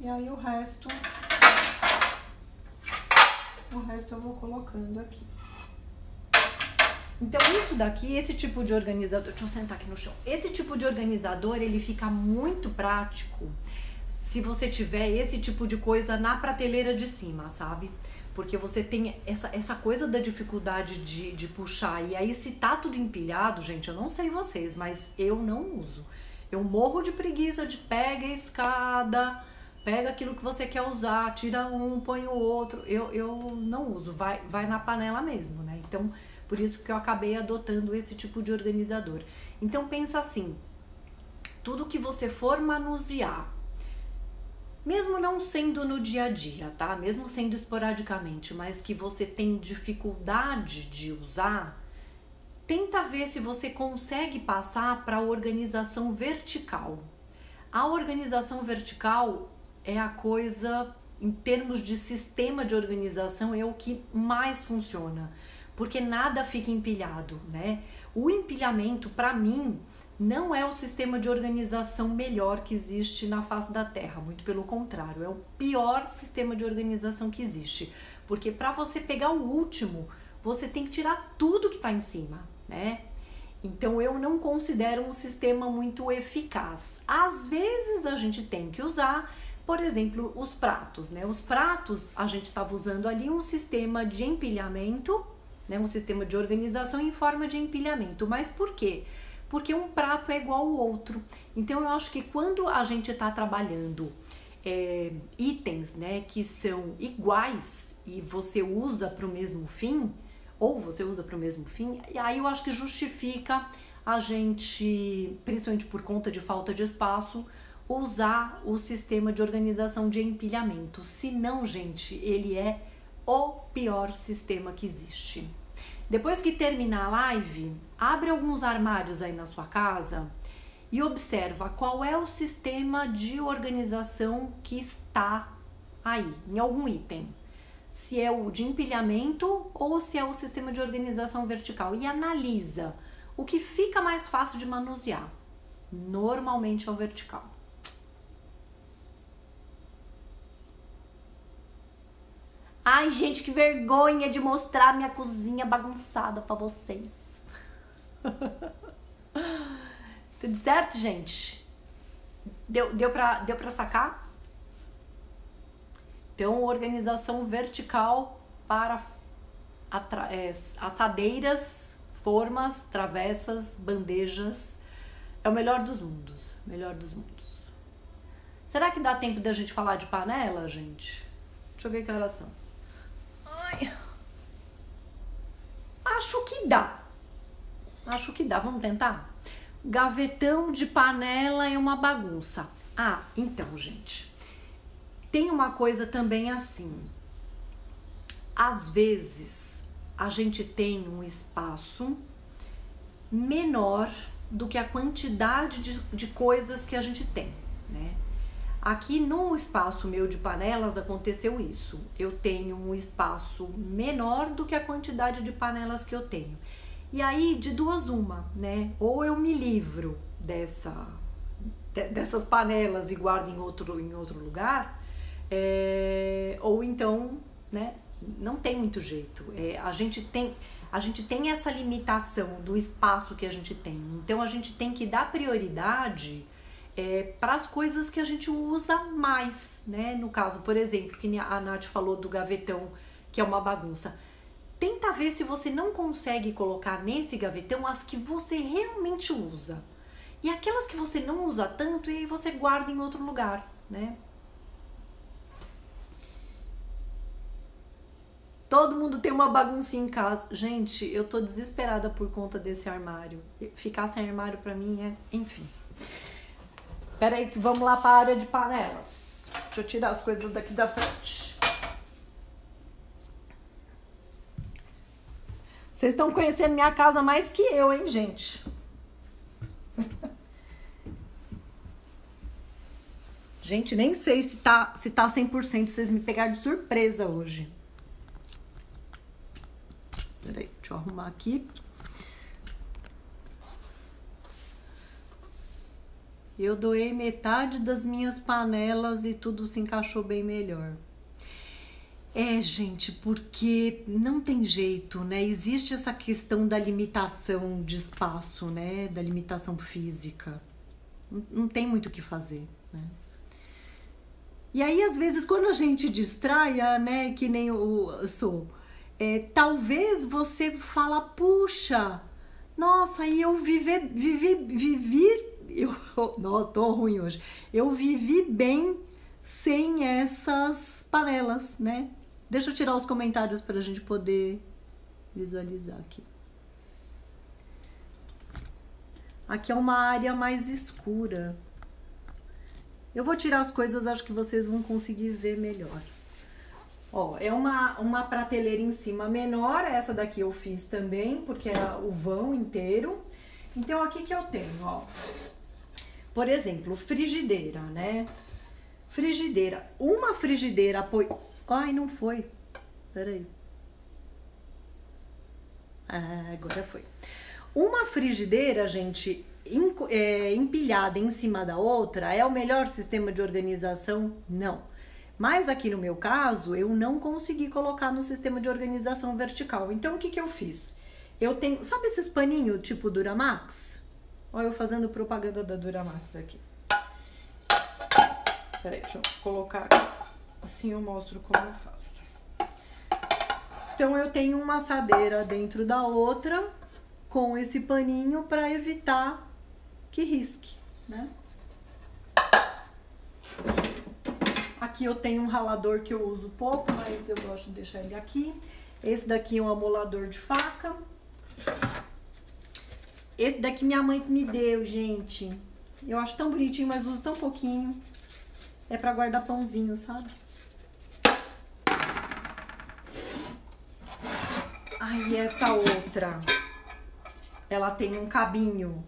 E aí o resto... O resto eu vou colocando aqui. Então isso daqui, esse tipo de organizador... Deixa eu sentar aqui no chão. Esse tipo de organizador, ele fica muito prático se você tiver esse tipo de coisa na prateleira de cima, sabe? Porque você tem essa, essa coisa da dificuldade de, de puxar. E aí se tá tudo empilhado, gente, eu não sei vocês, mas eu não uso. Eu morro de preguiça de pega a escada, pega aquilo que você quer usar, tira um, põe o outro. Eu, eu não uso, vai, vai na panela mesmo, né? Então... Por isso que eu acabei adotando esse tipo de organizador. Então pensa assim, tudo que você for manusear, mesmo não sendo no dia a dia, tá? Mesmo sendo esporadicamente, mas que você tem dificuldade de usar, tenta ver se você consegue passar para a organização vertical. A organização vertical é a coisa, em termos de sistema de organização, é o que mais funciona. Porque nada fica empilhado, né? O empilhamento, para mim, não é o sistema de organização melhor que existe na face da Terra. Muito pelo contrário, é o pior sistema de organização que existe. Porque para você pegar o último, você tem que tirar tudo que está em cima, né? Então eu não considero um sistema muito eficaz. Às vezes a gente tem que usar... Por exemplo, os pratos, né? Os pratos, a gente estava usando ali um sistema de empilhamento... Né, um sistema de organização em forma de empilhamento. Mas por quê? Porque um prato é igual ao outro. Então eu acho que quando a gente está trabalhando é, itens, né, que são iguais e você usa para o mesmo fim, ou você usa para o mesmo fim, e aí eu acho que justifica a gente, principalmente por conta de falta de espaço, usar o sistema de organização de empilhamento. Se não, gente, ele é o pior sistema que existe. Depois que terminar a live, abre alguns armários aí na sua casa e observa qual é o sistema de organização que está aí, em algum item. Se é o de empilhamento ou se é o sistema de organização vertical, e analisa o que fica mais fácil de manusear. Normalmente é o vertical. Ai, gente, que vergonha de mostrar minha cozinha bagunçada pra vocês. Tudo certo, gente? Deu, deu, pra, deu pra sacar? Então, organização vertical para assadeiras, formas, travessas, bandejas. É o melhor dos mundos. Melhor dos mundos. Será que dá tempo da gente falar de panela, gente? Deixa eu ver que horas são. Ai, acho que dá, acho que dá, vamos tentar? Gavetão de panela é uma bagunça. Ah, então, gente, tem uma coisa também assim, às vezes a gente tem um espaço menor do que a quantidade de, de coisas que a gente tem, né? Aqui no espaço meu de panelas aconteceu isso. Eu tenho um espaço menor do que a quantidade de panelas que eu tenho. E aí, de duas uma, né? Ou eu me livro dessa, dessas panelas e guardo em outro, em outro lugar, é, ou então, né? Não tem muito jeito. É, a gente tem, a gente tem essa limitação do espaço que a gente tem. Então, a gente tem que dar prioridade... É, para as coisas que a gente usa mais, né? No caso, por exemplo, que a Nath falou do gavetão, que é uma bagunça. Tenta ver se você não consegue colocar nesse gavetão as que você realmente usa. E aquelas que você não usa tanto, e aí você guarda em outro lugar, né? Todo mundo tem uma baguncinha em casa. Gente, eu tô desesperada por conta desse armário. Ficar sem armário pra mim é... Enfim... Peraí que vamos lá para a área de panelas. Deixa eu tirar as coisas daqui da frente. Vocês estão conhecendo minha casa mais que eu, hein, gente? Gente, nem sei se tá, se tá cem por cento, vocês me pegaram de surpresa hoje. Peraí, deixa eu arrumar aqui. Eu doei metade das minhas panelas e tudo se encaixou bem melhor. É, gente, porque não tem jeito, né? Existe essa questão da limitação de espaço, né? Da limitação física. Não tem muito o que fazer, né? E aí, às vezes, quando a gente distraia, né? Que nem eu sou. É, talvez você fala, puxa, nossa, e eu viver, viver, viver... Eu, nossa, tô ruim hoje. Eu vivi bem sem essas panelas, né? Deixa eu tirar os comentários pra gente poder visualizar aqui. Aqui é uma área mais escura. Eu vou tirar as coisas, acho que vocês vão conseguir ver melhor. Ó, é uma, uma prateleira em cima menor. Essa daqui eu fiz também, porque é o vão inteiro. Então, aqui que eu tenho, ó. Por exemplo, frigideira, né? Frigideira. Uma frigideira apoio... Ai, não foi. Peraí. Ah, agora foi. Uma frigideira, gente, em, é, empilhada em cima da outra, é o melhor sistema de organização? Não. Mas aqui no meu caso, eu não consegui colocar no sistema de organização vertical. Então, o que que eu fiz? Eu tenho... Sabe esses paninhos tipo Duramax? Olha eu fazendo propaganda da Duramax aqui. Peraí, deixa eu colocar aqui. Assim eu mostro como eu faço. Então, eu tenho uma assadeira dentro da outra com esse paninho para evitar que risque, né? Aqui eu tenho um ralador que eu uso pouco, mas eu gosto de deixar ele aqui. Esse daqui é um amolador de faca. Esse daqui minha mãe me deu, gente. Eu acho tão bonitinho, mas uso tão pouquinho. É pra guardar pãozinho, sabe? Aí, essa outra. Ela tem um cabinho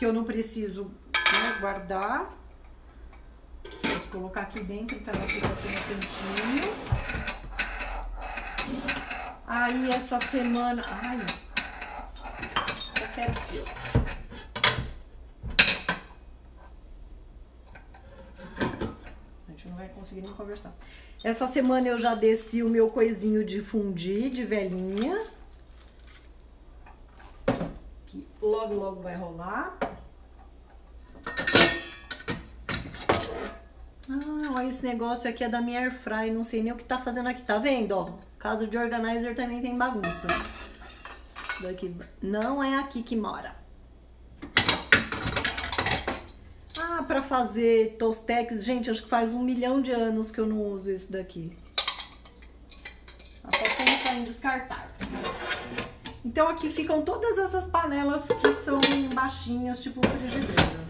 que eu não preciso, né, guardar. Vou colocar aqui dentro, então ela fica aqui no cantinho. Aí essa semana... Ai, eu quero fio. A gente não vai conseguir nem conversar. Essa semana eu já desci o meu coisinho de fundir, de velinha. Que logo, logo vai rolar. Ah, olha, esse negócio aqui é da minha airfry, não sei nem o que tá fazendo aqui, tá vendo, ó? Casa de organizer também tem bagunça. Daqui. Não é aqui que mora. Ah, pra fazer tostex, gente, acho que faz um milhão de anos que eu não uso isso daqui. Até pensar em descartar. Então aqui ficam todas essas panelas que são baixinhas, tipo frigideira.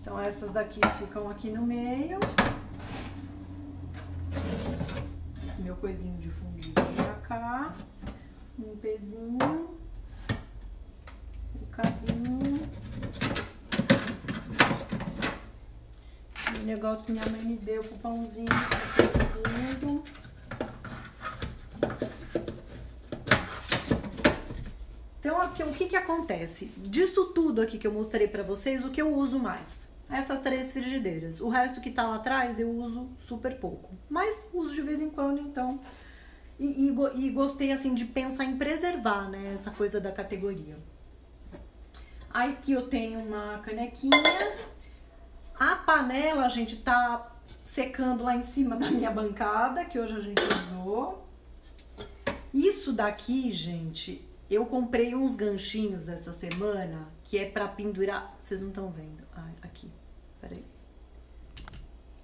Então essas daqui ficam aqui no meio. Esse meu coisinho de fundir pra cá. Um pezinho. Um cabinho. Um negócio que minha mãe me deu pro pãozinho. Pro então aqui, o que que acontece? Disso tudo aqui que eu mostrei pra vocês, o que eu uso mais? Essas três frigideiras. O resto que tá lá atrás eu uso super pouco, mas uso de vez em quando, então. E, e, e gostei, assim, de pensar em preservar, né, essa coisa da categoria. Aí aqui eu tenho uma canequinha. A panela, gente, tá secando lá em cima da minha bancada, que hoje a gente usou. Isso daqui, gente, eu comprei uns ganchinhos essa semana, que é pra pendurar... Vocês não estão vendo. Ai, aqui. Peraí.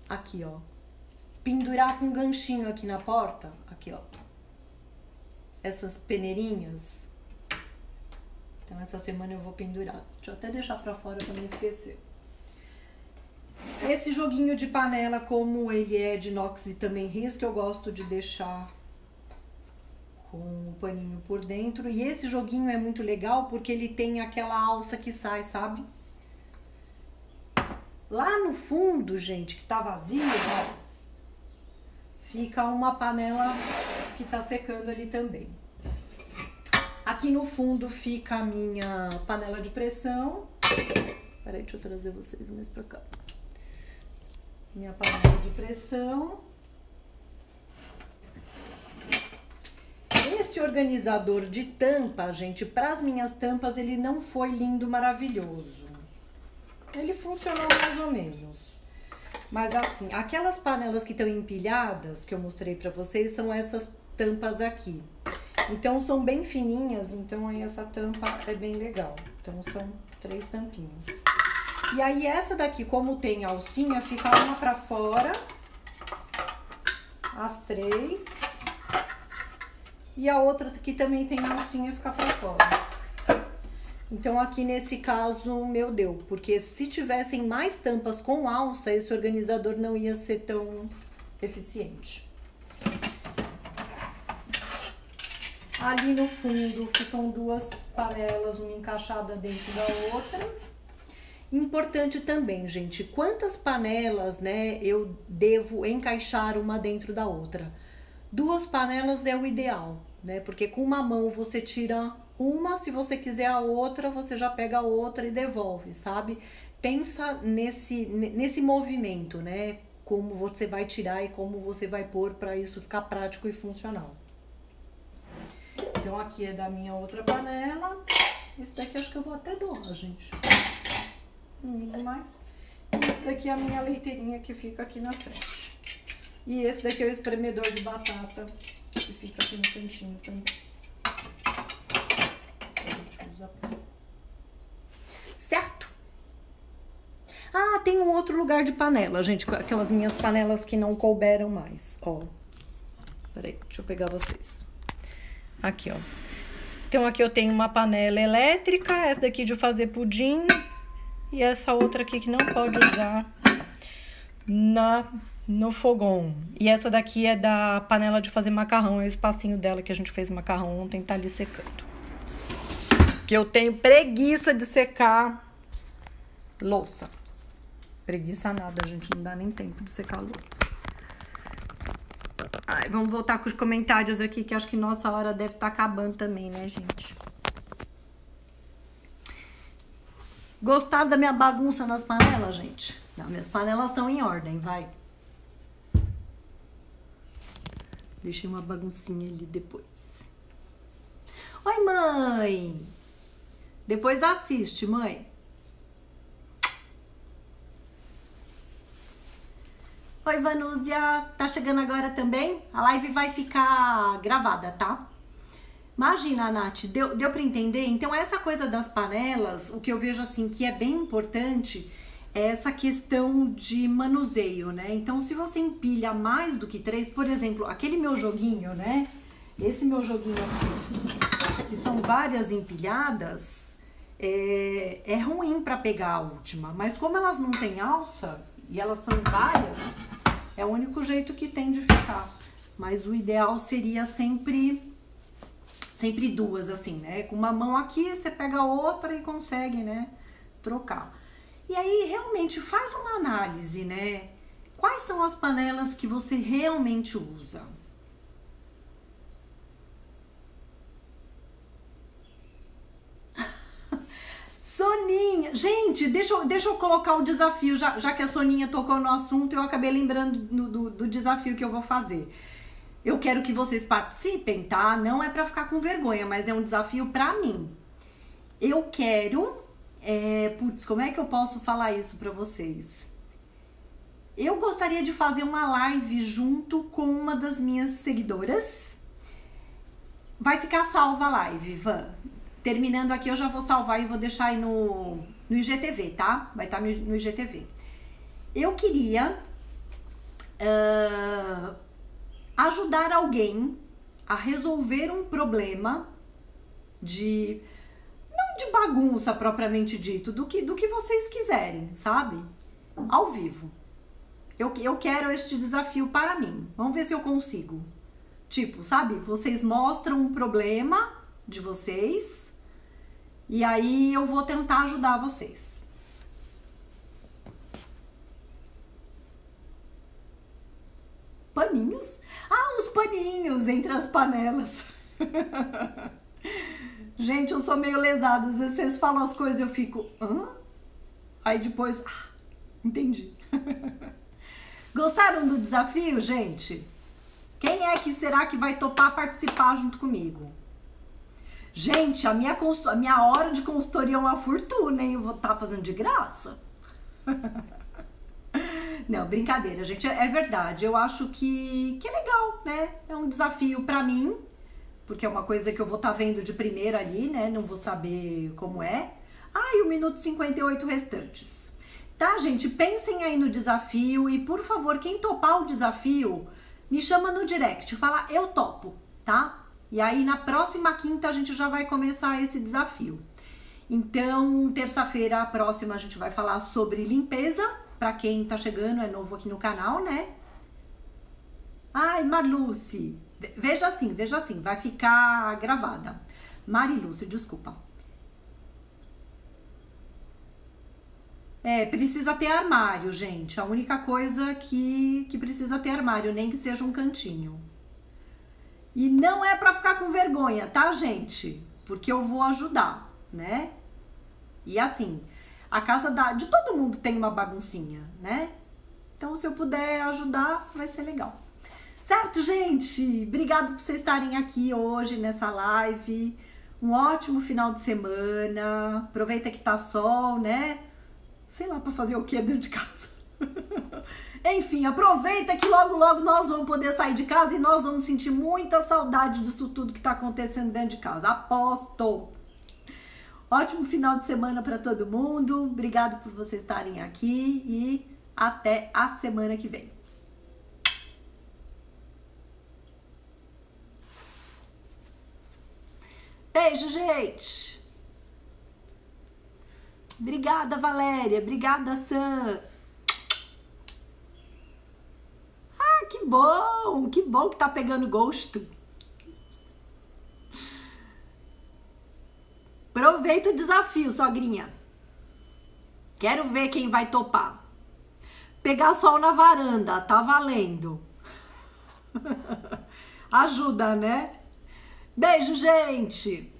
Aqui, ó. Pendurar com ganchinho aqui na porta. Aqui, ó. Essas peneirinhas. Então, essa semana eu vou pendurar. Deixa eu até deixar pra fora pra não esquecer. Esse joguinho de panela, como ele é de inox e também risca, eu gosto de deixar... com o paninho por dentro. E esse joguinho é muito legal porque ele tem aquela alça que sai, sabe? Lá no fundo, gente, que tá vazio, ó, fica uma panela que tá secando ali também. Aqui no fundo fica a minha panela de pressão. Peraí, deixa eu trazer vocês mais pra cá. Minha panela de pressão. Esse organizador de tampa, gente, para as minhas tampas, ele não foi lindo, maravilhoso. Ele funcionou mais ou menos. Mas assim, aquelas panelas que estão empilhadas, que eu mostrei para vocês, são essas tampas aqui. Então, são bem fininhas, então aí essa tampa é bem legal. Então, são três tampinhas. E aí, essa daqui, como tem alcinha, fica uma para fora. As três. E a outra que também tem alcinha ficar pra fora. Então aqui nesse caso, meu deu. Porque se tivessem mais tampas com alça, esse organizador não ia ser tão eficiente. Ali no fundo ficam duas panelas, uma encaixada dentro da outra. Importante também, gente, quantas panelas, né, eu devo encaixar uma dentro da outra? Duas panelas é o ideal, né? Porque com uma mão você tira uma, se você quiser a outra, você já pega a outra e devolve, sabe? Pensa nesse, nesse movimento, né? Como você vai tirar e como você vai pôr para isso ficar prático e funcional. Então aqui é da minha outra panela. Esse daqui acho que eu vou até doar, gente. Não uso mais. Esse daqui é a minha leiteirinha que fica aqui na frente. E esse daqui é o espremedor de batata, que fica aqui no cantinho também. Deixa eu usar aqui. Certo? Ah, tem um outro lugar de panela, gente. Aquelas minhas panelas que não couberam mais, ó. Peraí, deixa eu pegar vocês. Aqui, ó. Então, aqui eu tenho uma panela elétrica, essa daqui de fazer pudim. E essa outra aqui que não pode usar na... no fogão. E essa daqui é da panela de fazer macarrão. É o espacinho dela que a gente fez macarrão ontem, tá ali secando. que eu tenho preguiça de secar louça. Preguiça nada, gente, não dá nem tempo de secar a louça. Ai, vamos voltar com os comentários aqui, que acho que nossa hora deve estar acabando também, né, gente? Gostaram da minha bagunça nas panelas, gente? Não, minhas panelas estão em ordem, vai. Deixei uma baguncinha ali depois. Oi, mãe! Depois assiste, mãe. Oi, Vanúzia, tá chegando agora também? A live vai ficar gravada, tá? Imagina, Nath, deu, deu pra entender? Então, essa coisa das panelas, o que eu vejo assim que é bem importante é essa questão de manuseio, né? Então, se você empilha mais do que três, por exemplo, aquele meu joguinho, né? Esse meu joguinho aqui, que são várias empilhadas, é, é ruim pra pegar a última, mas como elas não têm alça e elas são várias, é o único jeito que tem de ficar. Mas o ideal seria sempre sempre duas, assim, né? Com uma mão aqui, você pega a outra e consegue, né, trocar. E aí, realmente, faz uma análise, né? Quais são as panelas que você realmente usa? Soninha, gente, deixa eu, deixa eu colocar o desafio, já, já que a Soninha tocou no assunto, eu acabei lembrando do, do, do desafio que eu vou fazer. Eu quero que vocês participem, tá? Não é pra ficar com vergonha, mas é um desafio pra mim. Eu quero... É, putz, como é que eu posso falar isso pra vocês? Eu gostaria de fazer uma live junto com uma das minhas seguidoras. Vai ficar salva a live, Van. Terminando aqui, eu já vou salvar e vou deixar aí no, no I G T V, tá? Vai estar no, no I G T V. Eu queria uh, ajudar alguém a resolver um problema de... Não de bagunça, propriamente dito, do que, do que vocês quiserem, sabe? Ao vivo. Eu, eu quero este desafio para mim. Vamos ver se eu consigo. Tipo, sabe? Vocês mostram um problema de vocês... E aí eu vou tentar ajudar vocês. Paninhos? Ah, os paninhos entre as panelas. Gente, eu sou meio lesada. Às vezes vocês falam as coisas e eu fico... Hã? Aí depois... Ah, entendi. Gostaram do desafio, gente? Quem é que será que vai topar participar junto comigo? Gente, a minha, a minha hora de consultoria é uma fortuna, hein? Eu vou estar fazendo de graça. Não, brincadeira, gente. É verdade. Eu acho que, que é legal, né? É um desafio pra mim, porque é uma coisa que eu vou estar vendo de primeira ali, né? Não vou saber como é. Ah, e o minuto cinquenta e oito restantes. Tá, gente? Pensem aí no desafio e, por favor, quem topar o desafio, me chama no direct. Fala, eu topo, tá? E aí, na próxima quinta, a gente já vai começar esse desafio. Então, terça-feira, a próxima, a gente vai falar sobre limpeza. Pra quem tá chegando, é novo aqui no canal, né? Ai, Marluce. Veja assim, veja assim. Vai ficar gravada. Mariluce, desculpa. É, precisa ter armário, gente. A única coisa que, que precisa ter armário, nem que seja um cantinho. E não é pra ficar com vergonha, tá, gente? Porque eu vou ajudar, né? E assim, a casa da, de todo mundo tem uma baguncinha, né? Então, se eu puder ajudar, vai ser legal. Certo, gente? Obrigado por vocês estarem aqui hoje nessa live. Um ótimo final de semana. Aproveita que tá sol, né? Sei lá pra fazer o que dentro de casa. Enfim, aproveita que logo, logo nós vamos poder sair de casa e nós vamos sentir muita saudade disso tudo que tá acontecendo dentro de casa. Aposto! Ótimo final de semana para todo mundo. Obrigado por vocês estarem aqui e até a semana que vem. Beijo, gente! Obrigada, Valéria. Obrigada, Sam. Que bom, que bom que tá pegando gosto. Aproveita o desafio, sogrinha. Quero ver quem vai topar. Pegar sol na varanda, tá valendo. Ajuda, né? Beijo, gente!